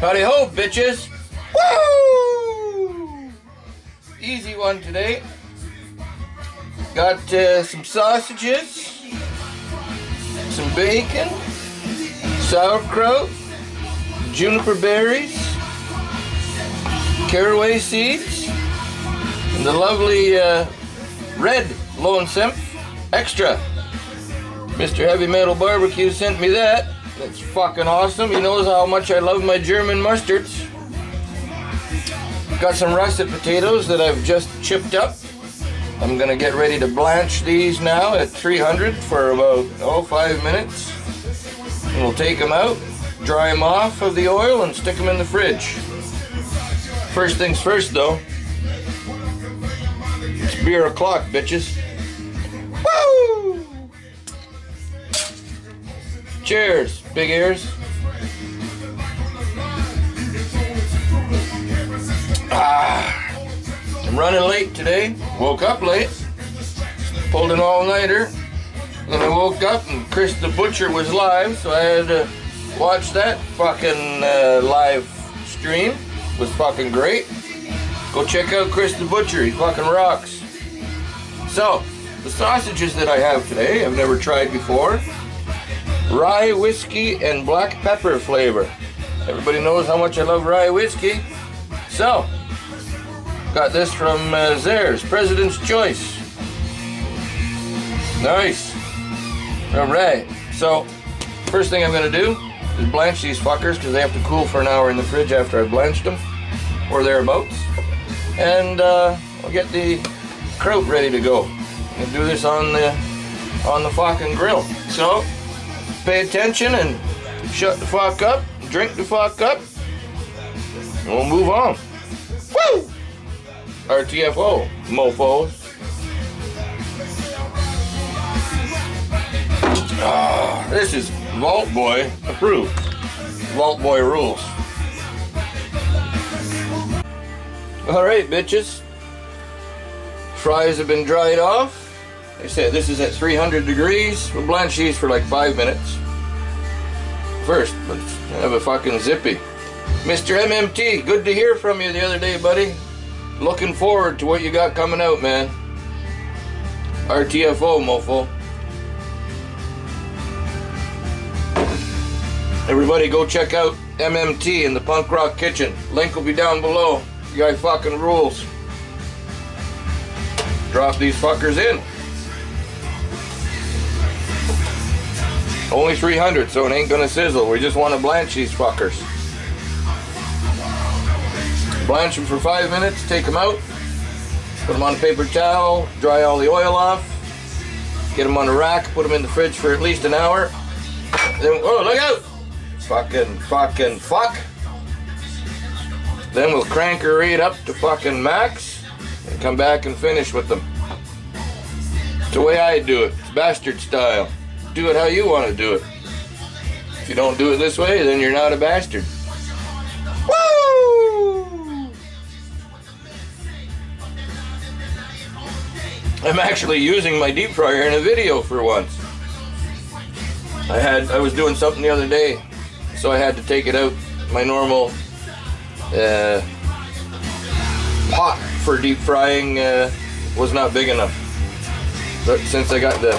Howdy ho, bitches! Woo! Easy one today. Got some sausages, some bacon, sauerkraut, juniper berries, caraway seeds, and the lovely red Lonesome Extra. Mr. Heavy Metal Barbecue sent me that. That's fucking awesome. He knows how much I love my German mustards. Got some russet potatoes that I've just chipped up. I'm gonna get ready to blanch these now at 300 for about 5 minutes. And we'll take them out, dry them off of the oil, and stick them in the fridge. First things first, though. It's beer o'clock, bitches. Woo! Cheers, big ears. I'm running late today. Woke up late. Pulled an all-nighter. Then I woke up and Chris the Butcher was live, so I had to watch that fucking live stream. It was fucking great. Go check out Chris the Butcher. He fucking rocks. So, the sausages that I have today, I've never tried before. Rye whiskey and black pepper flavor. Everybody knows how much I love rye whiskey. So, got this from Zare's, President's Choice. Nice. Alright, so first thing I'm going to do is blanch these fuckers because they have to cool for an hour in the fridge after I blanched them, or thereabouts. And I'll get the kraut ready to go. And do this on the fucking grill. So, pay attention and shut the fuck up, drink the fuck up, and we'll move on. Woo! RTFO, mofos. Ah, this is Vault Boy approved. Vault Boy rules. Alright, bitches. Fries have been dried off. Like I said, this is at 300 degrees. We'll blanch these for like 5 minutes. First, let's have a fucking zippy. Mr. MMT, good to hear from you the other day, buddy. Looking forward to what you got coming out, man. RTFO, mofo. Everybody go check out MMT in the Punk Rock Kitchen. Link will be down below. You guys fucking rules. Drop these fuckers in. Only 300, so it ain't gonna sizzle. We just want to blanch these fuckers. Blanch them for 5 minutes, take them out, put them on a paper towel, dry all the oil off, get them on a rack, put them in the fridge for at least an hour. Then, oh, look out! Fuck! Then we'll crank her right up to fucking max and come back and finish with them. It's the way I do it. It's bastard style. Do it how you want to do it. If you don't do it this way, then you're not a bastard. Woo! I'm actually using my deep fryer in a video for once. I was doing something the other day, so I had to take it out my normal pot for deep frying was not big enough. But since I got the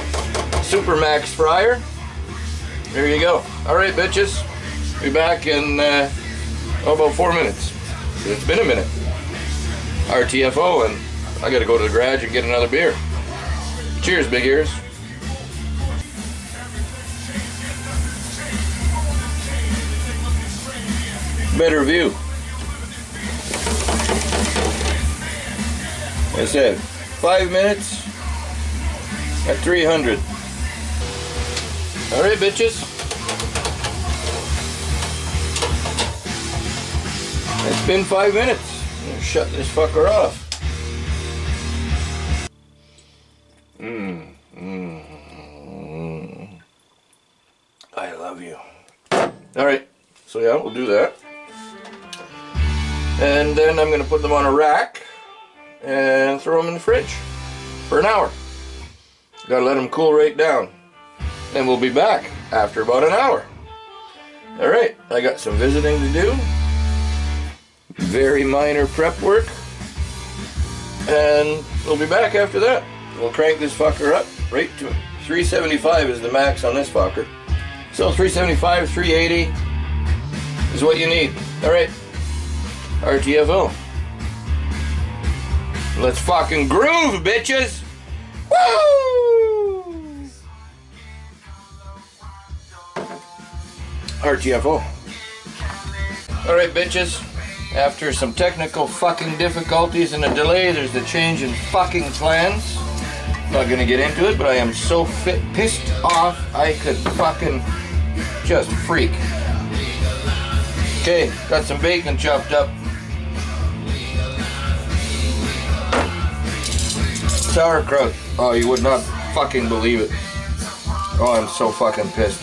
Supermax fryer. There you go. Alright, bitches. Be back in about 4 minutes. It's been a minute. RTFO, and I gotta go to the garage and get another beer. Cheers, big ears. Better view. Like I said, 5 minutes at 300. Alright, bitches. It's been 5 minutes. I'm gonna shut this fucker off. I love you. Alright, so yeah, we'll do that. And then I'm gonna put them on a rack and throw them in the fridge for an hour. Gotta let them cool right down. And we'll be back after about an hour. Alright, I got some visiting to do. very minor prep work, and we'll be back after that. We'll crank this fucker up right to 375 is the max on this fucker. So 375, 380 is what you need. Alright, RTFO. Let's fucking groove, bitches! Woo! RTFO. Alright, bitches. After some technical fucking difficulties and a delay, there's the change in fucking plans. I'm not gonna get into it, but I am so pissed off I could fucking just freak. Okay, got some bacon chopped up. Sauerkraut. Oh, you would not fucking believe it. Oh, I'm so fucking pissed.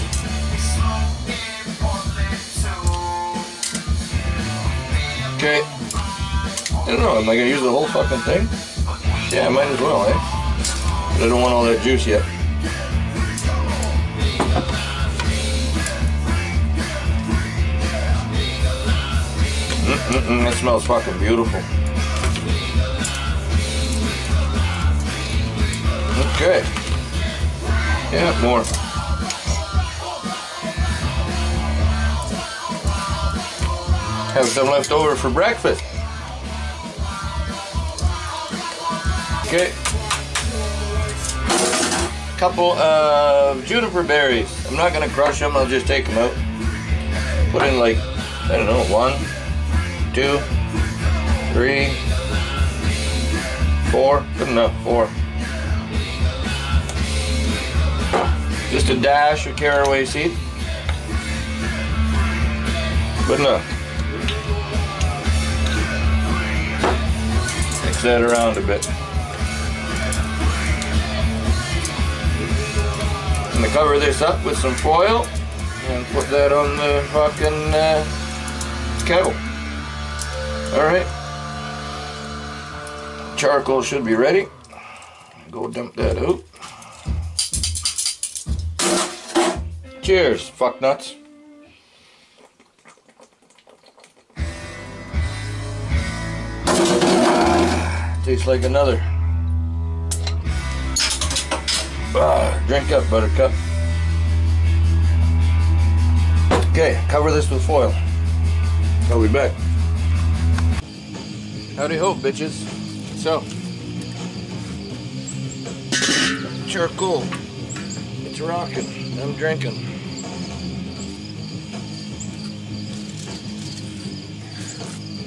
Okay. I don't know, am I gonna use the whole fucking thing? Yeah, I might as well, eh? But I don't want all that juice yet. Mm-mm-mm, that smells fucking beautiful. Okay. Yeah, more. Have some left over for breakfast. Okay. Couple of juniper berries. I'm not gonna crush them, I'll just take them out. Put in like, I don't know, 1, 2, 3, 4. Good enough, 4. Just a dash of caraway seed. Good enough. Mix that around a bit. I'm gonna cover this up with some foil and put that on the fucking kettle. Alright. Charcoal should be ready. Go dump that out. Cheers, fuck nuts. Tastes like another. Drink up, buttercup. Okay, cover this with foil. I'll be back. Howdy ho, bitches. So, charcoal. It's rocking. I'm drinking.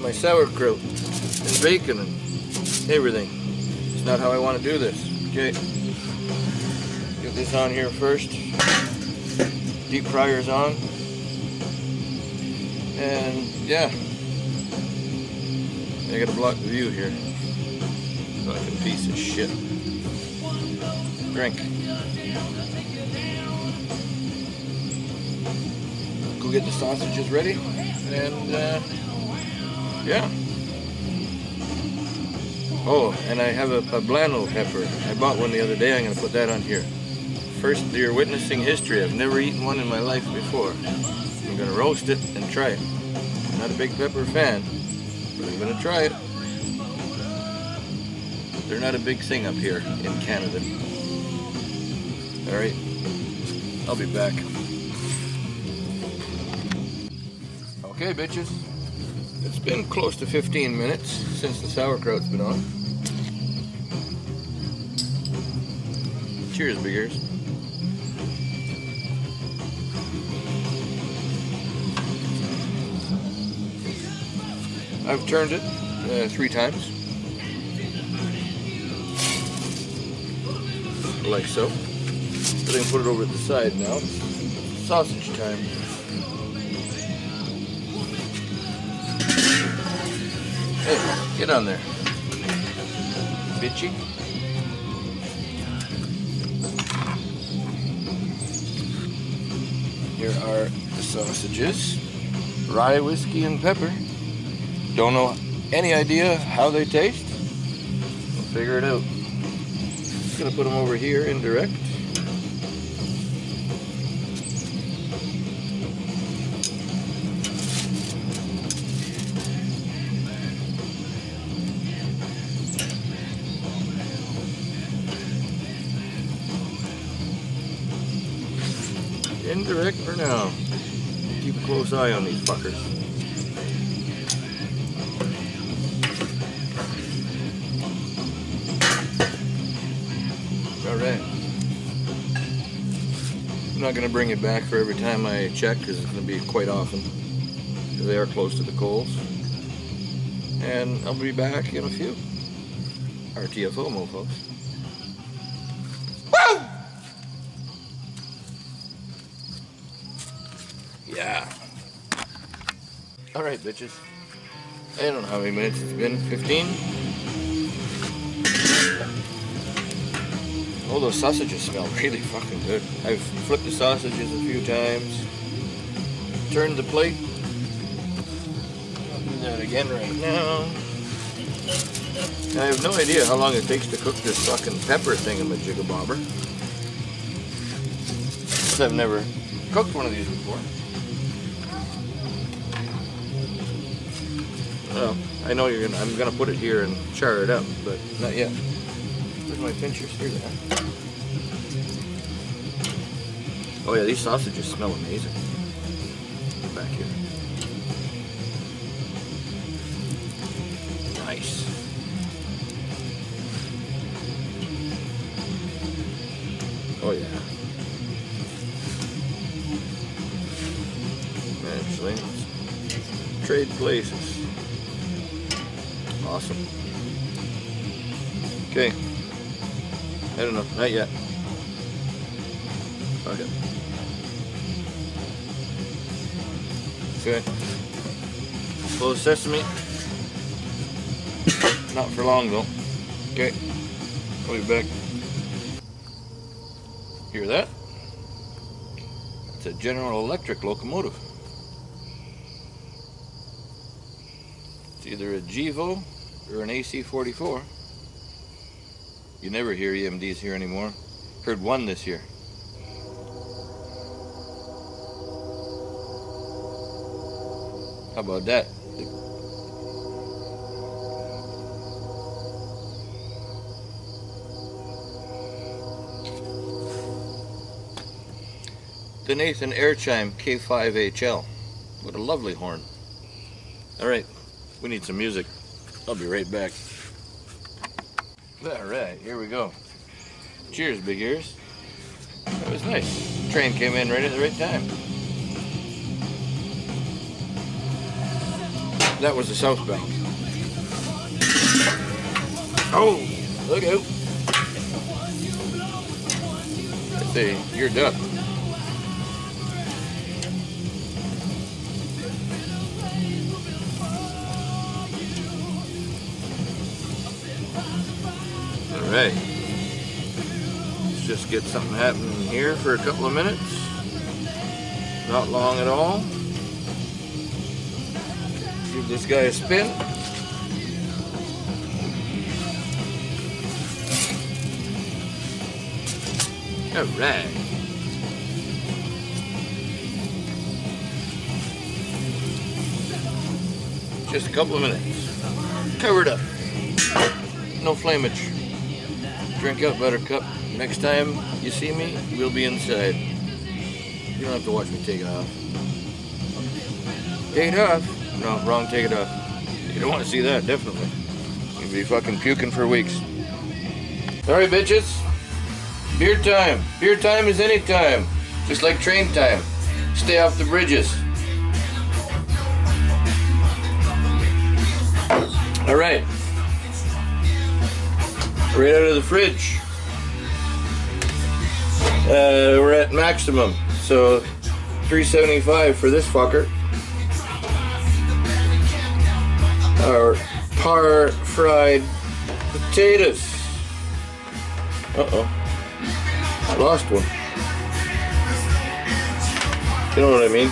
My sauerkraut and bacon and everything. It's not how I want to do this. Okay. Get this on here first. Deep fryer's on. And yeah. I gotta block the view here. Like a piece of shit. Drink. Go get the sausages ready. And yeah. Oh, and I have a poblano pepper. I bought one the other day. I'm going to put that on here. First, you're witnessing history. I've never eaten one in my life before. I'm going to roast it and try it. I'm not a big pepper fan, but I'm going to try it. They're not a big thing up here in Canada. All right. I'll be back. Okay, bitches. It's been close to 15 minutes since the sauerkraut's been on. Cheers, biggers. I've turned it 3 times. Like so. I can put it over to the side now. Sausage time. Hey, get on there, bitchy. Here are the sausages. Rye whiskey and pepper. Don't know any idea how they taste. We'll figure it out. Just gonna put them over here indirect. direct for now. Keep a close eye on these fuckers. Alright. I'm not going to bring it back for every time I check, because it's going to be quite often. They are close to the coals. And I'll be back in a few. RTFO, mofos. Woo! Yeah. Alright, bitches. I don't know how many minutes it's been. 15? Oh, those sausages smell really fucking good. I've flipped the sausages a few times. Turned the plate. I'll do that again right now. I have no idea how long it takes to cook this fucking pepper thingamajigabobber. Because I've never cooked one of these before. Well, I know you're gonna, I'm gonna put it here and char it up, but not yet. Where's my pinchers? Here they are. Oh yeah, these sausages smell amazing. Back here. Nice. Oh yeah. Actually, let's trade places. Awesome. Okay. I don't know. Not yet. Okay. Okay. Closed sesame. Not for long though. Okay. I'll be back. Hear that? It's a General Electric locomotive. It's either a GEVO or an AC-44. You never hear EMDs here anymore. Heard one this year. How about that? The Nathan Airchime K5HL. What a lovely horn. Alright, we need some music. I'll be right back. Alright, here we go. Cheers, big ears. That was nice. The train came in right at the right time. That was the South Bank. Oh, look out. I say, you're done. Alright, let's just get something happening here for a couple of minutes, not long at all. Give this guy a spin. Alright. Just a couple of minutes. Covered up. No flamage. Drink up, Buttercup. Next time you see me, we'll be inside. You don't have to watch me take it off. Take it off? No, wrong, take it off. You don't want to see that, definitely. You'll be fucking puking for weeks. Sorry, bitches. Beer time. Beer time is any time. Just like train time. Stay off the bridges. All right. Right out of the fridge. We're at maximum, so $3.75 for this fucker. Our par fried potatoes. Uh-oh. I lost one. You know what I mean?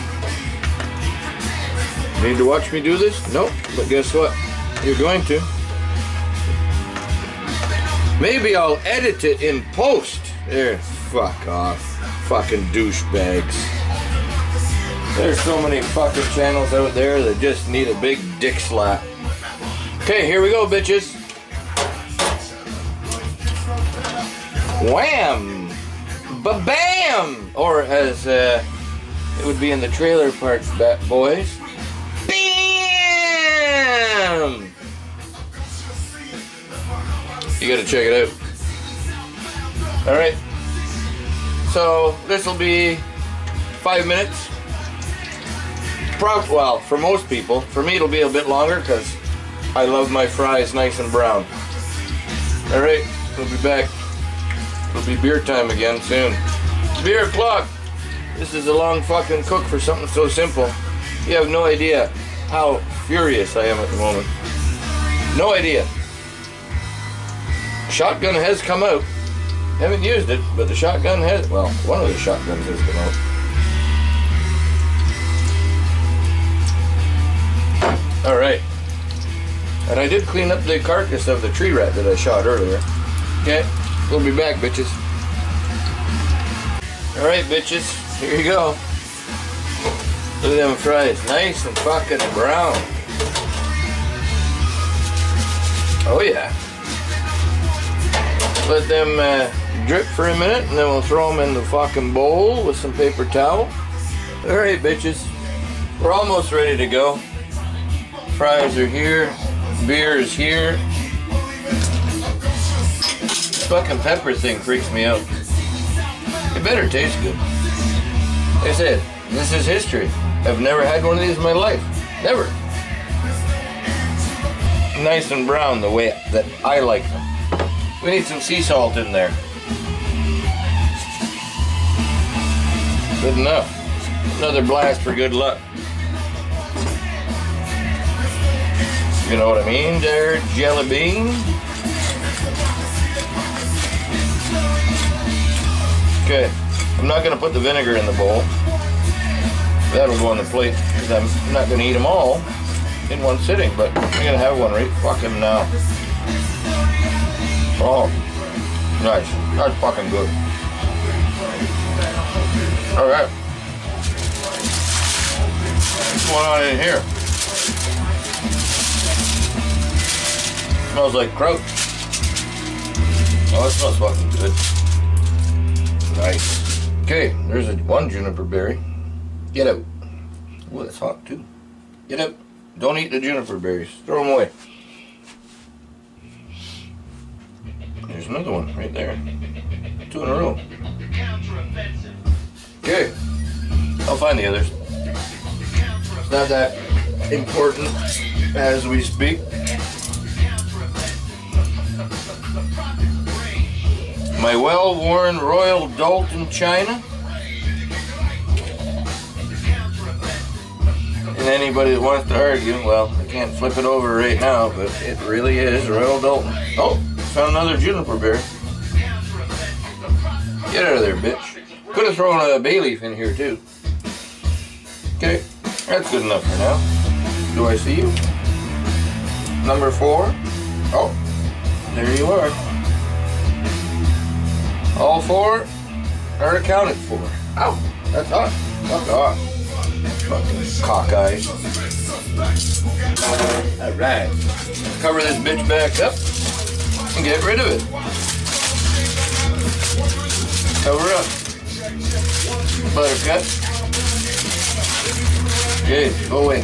Need to watch me do this? Nope, but guess what? You're going to. Maybe I'll edit it in post. There, fuck off. Fucking douchebags. There's so many fucking channels out there that just need a big dick slap. Okay, here we go, bitches. Wham! Ba-bam! Or as It would be in the trailer park, bat boys. BAM! You gotta check it out. Alright. So, this will be 5 minutes. Well, for most people. For me, it'll be a bit longer because I love my fries nice and brown. Alright, we'll be back. It'll be beer time again soon. It's beer o'clock. This is a long fucking cook for something so simple. You have no idea how furious I am at the moment. No idea. Shotgun has come out. Haven't used it, but the shotgun has, well, one of the shotguns has come out. Alright. And I did clean up the carcass of the tree rat that I shot earlier. Okay. We'll be back, bitches. Alright, bitches. Here you go. Look at them fries. Nice and fucking brown. Oh, yeah. Let them drip for a minute, and then we'll throw them in the fucking bowl with some paper towel. Alright, bitches. We're almost ready to go. Fries are here. Beer is here. Fucking pepper thing freaks me out. It better taste good. Like I said, this is history. I've never had one of these in my life. Never. Nice and brown the way that I like them. We need some sea salt in there. Good enough. Another blast for good luck. You know what I mean there, jelly bean? Okay, I'm not going to put the vinegar in the bowl. That'll go on the plate because I'm not going to eat them all in one sitting, but I'm going to have one right fucking now. Oh, nice. That's fucking good. Alright. What's going on in here? It smells like kraut. Oh, it smells fucking good. Nice. Okay, there's one juniper berry. Get out. Ooh, that's hot too. Get out. Don't eat the juniper berries. Throw them away. There's another one right there. Two in a row. Okay. I'll find the others. It's not that important as we speak. My well-worn Royal Dalton china. And anybody that wants to argue, well, I can't flip it over right now, but it really is Royal Dalton. Oh, found another juniper berry. Get out of there, bitch. Could have thrown a bay leaf in here, too. Okay, that's good enough for now. Do I see you? Number 4. Oh, there you are. All 4 are accounted for. Ow! That's hot. Fuck off. Fucking cockeyed. Alright. Cover this bitch back up and get rid of it. Cover up. Buttercup. Okay, go away.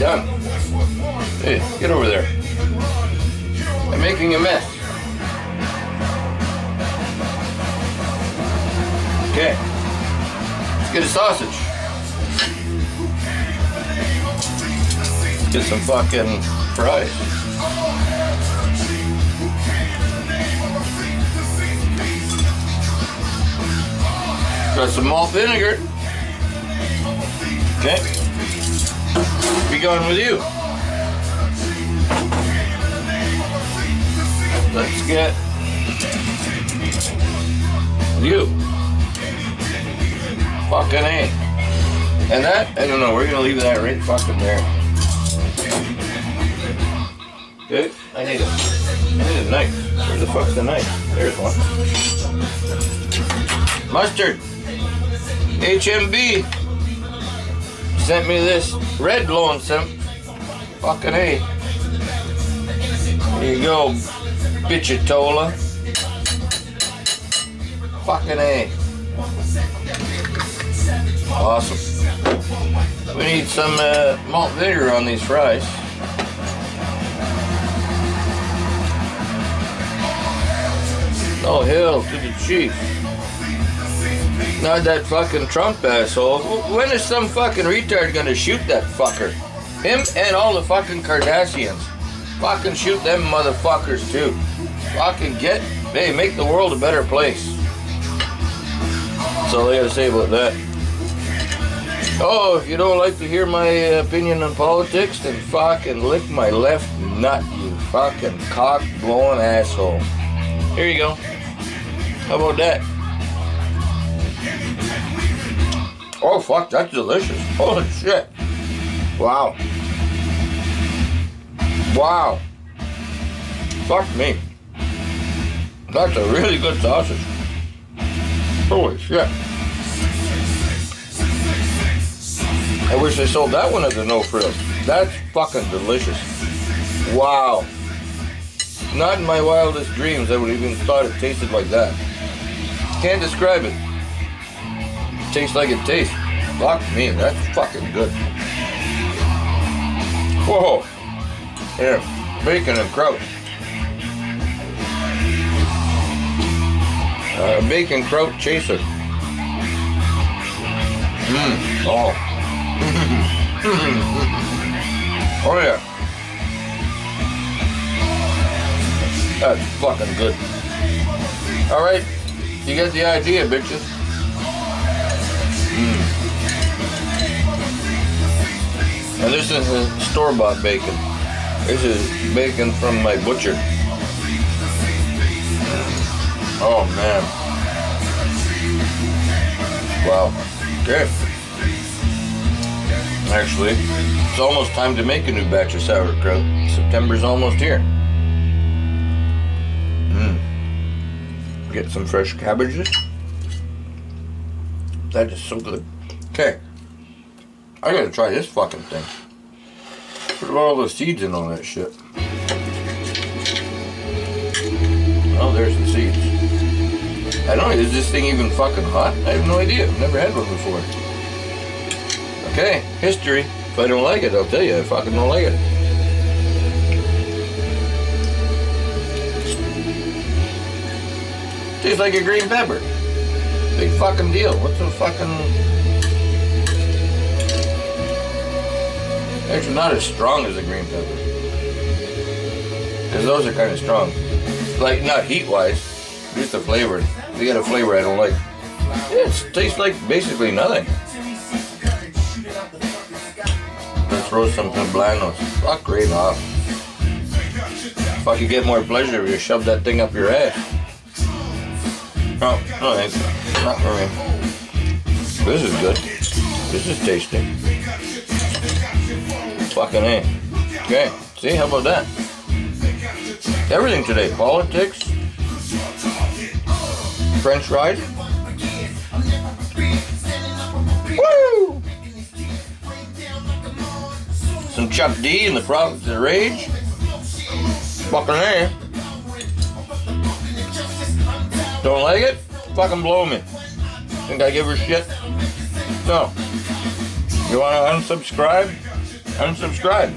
Done. Hey, get over there. I'm making a mess. Okay, let's get a sausage. Let's get some fucking fries. Got some malt vinegar. Okay, be gone with you. Let's get you. Fucking A. And that, I don't know, we're gonna leave that right fucking there. Dude, I need a knife. Where the fuck's the knife? There's one. Mustard. HMB sent me this red lonesome. Fucking A. Here you go, bitchatola. Fucking A. Awesome. We need some malt vinegar on these fries. Oh, hell to the chief. Not that fucking Trump asshole. When is some fucking retard gonna shoot that fucker? Him and all the fucking Kardashians. Fucking shoot them motherfuckers too. Fucking get, hey, make the world a better place. That's all I gotta say about that. Oh, if you don't like to hear my opinion on politics, then fucking lick my left nut, you fucking cock-blowing asshole. Here you go. How about that? Oh, fuck, that's delicious. Holy shit. Wow. Wow. Fuck me. That's a really good sausage. Holy shit. I wish they sold that one as a no-frills. That's fucking delicious. Wow. Not in my wildest dreams I would have even thought it tasted like that. Can't describe it. It tastes like it tastes. Fuck me, that's fucking good. Whoa. Here, bacon and kraut. Bacon kraut chaser. Mmm. Oh. Oh yeah. That's fucking good. Alright, you get the idea, bitches. Mm. Now this isn't store-bought bacon. This is bacon from my butcher. Oh man. Wow. Okay. Actually, it's almost time to make a new batch of sauerkraut. September's almost here. Get some fresh cabbages. That is so good. Okay. I gotta try this fucking thing. Put all the seeds in on that shit. Oh, there's the seeds. I don't know, is this thing even fucking hot? I have no idea. I've never had one before. Okay, history. If I don't like it, I'll tell you, I fucking don't like it. Tastes like a green pepper. Big fucking deal. What's the fucking... Actually, not as strong as a green pepper. Because those are kind of strong. Like, not heat-wise. Just the flavor. They got a flavor I don't like. Yeah, it tastes like basically nothing. Let's throw some poblanos. Fuck right off. Fuck, you get more pleasure if you shove that thing up your ass. Oh, no, thanks. Not for me. This is good. This is tasty. Fucking A. Okay, see, how about that? Everything today. Politics. French fries. Woo! Some Chuck D and the Prophets of Rage. Fucking A. Don't like it? Fucking blow me. Think I give her shit? No. You want to unsubscribe? Unsubscribe.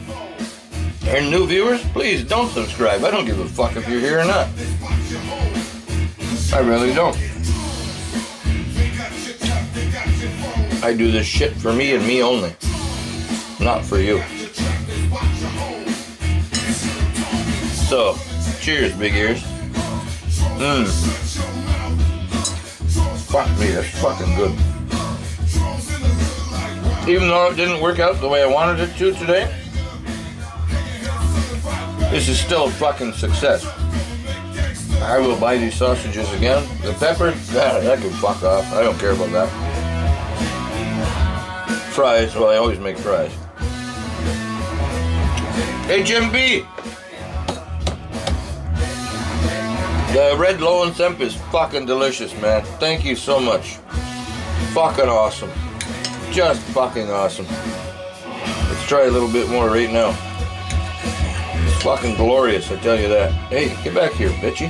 And new viewers, please don't subscribe. I don't give a fuck if you're here or not. I really don't. I do this shit for me and me only. Not for you. So, cheers, big ears. Mmm. Fuck me, that's fucking good. Even though it didn't work out the way I wanted it to today, this is still a fucking success. I will buy these sausages again. The pepper, that can fuck off. I don't care about that. Fries, well, I always make fries. HMB! The red Lowensemp is fucking delicious, man. Thank you so much. Fucking awesome. Just fucking awesome. Let's try a little bit more right now. It's fucking glorious, I tell you that. Hey, get back here, bitchy.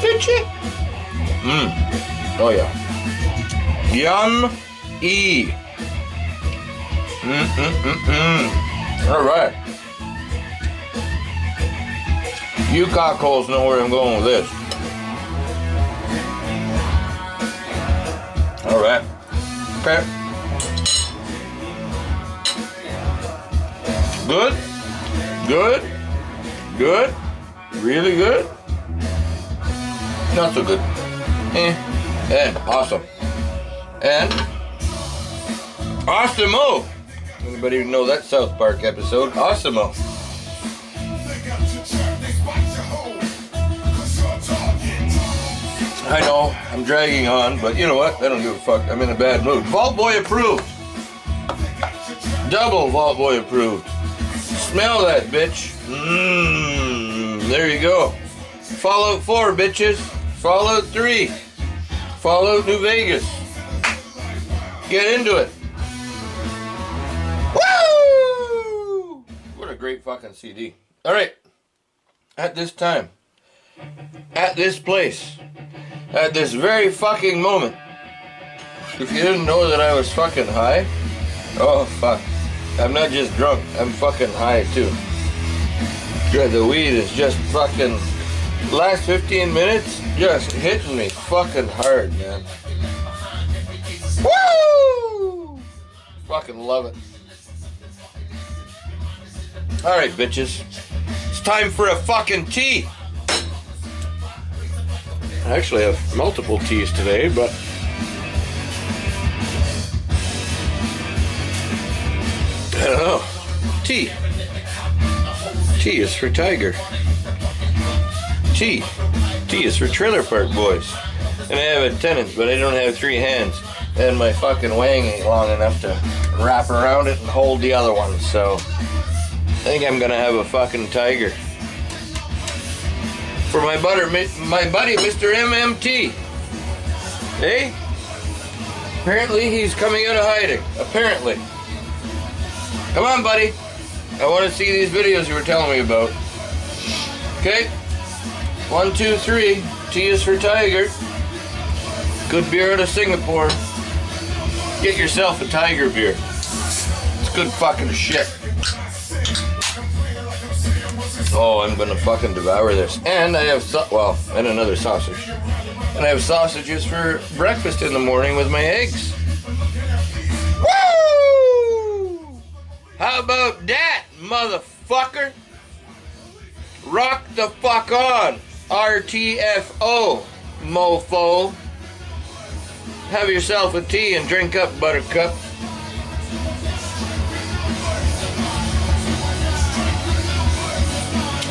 Bitchy! Mmm. Oh, yeah. Yum. E. All right. You cockholes know where I'm going with this. All right. Okay. Good. Good. Good. Really good. Not so good. And awesome. And awesome-o. Anybody know that South Park episode? Awesome-o. I know, I'm dragging on, but you know what? I don't give a fuck. I'm in a bad mood. Vault Boy approved. Double Vault Boy approved. Smell that, bitch. Mmm. There you go. Fallout 4, bitches. Fallout 3. Fallout New Vegas. Get into it. Woo! What a great fucking CD. All right. At this time. At this place. At this very fucking moment. If you didn't know that I was fucking high. Oh, fuck. I'm not just drunk. I'm fucking high, too. God, the weed is just fucking... Last 15 minutes, just hitting me fucking hard, man. Woo! Fucking love it. Alright, bitches. It's time for a fucking tea. I actually have multiple teas today, but... I don't know. Tea. Tea is for Tiger. Tea. Tea is for Trailer Park Boys. And I have a tenant, but I don't have three hands. And my fucking wang ain't long enough to wrap around it and hold the other one, so... I think I'm gonna have a fucking Tiger. For my buddy, Mr. MMT. Eh? Apparently he's coming out of hiding. Apparently. Come on, buddy. I want to see these videos you were telling me about. Okay. 1, 2, 3. T is for Tiger. Good beer out of Singapore. Get yourself a Tiger Beer. It's good fucking shit. Oh, I'm gonna fucking devour this. And I have, well, and another sausage. And I have sausages for breakfast in the morning with my eggs. Woo! How about that, motherfucker? Rock the fuck on. RTFO, mofo. Have yourself a tea and drink up, buttercup.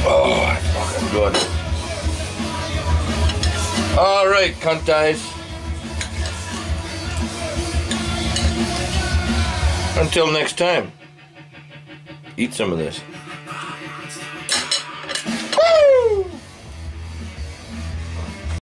Oh, that's fucking good. Alright, cunt eyes. Until next time, eat some of this.